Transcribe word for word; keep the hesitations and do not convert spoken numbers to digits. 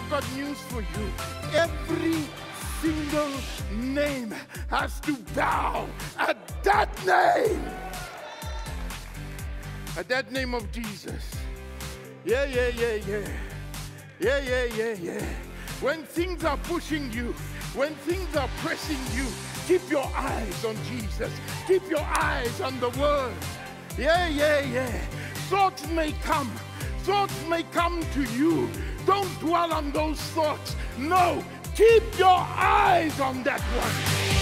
I've got news for you. Every single name has to bow at that name. At that name of Jesus. Yeah, yeah, yeah, yeah. Yeah, yeah, yeah, yeah. When things are pushing you, when things are pressing you, keep your eyes on Jesus. Keep your eyes on the Word. Yeah, yeah, yeah. Thoughts may come. Thoughts may come to you. Don't dwell on those thoughts. No, keep your eyes on that one.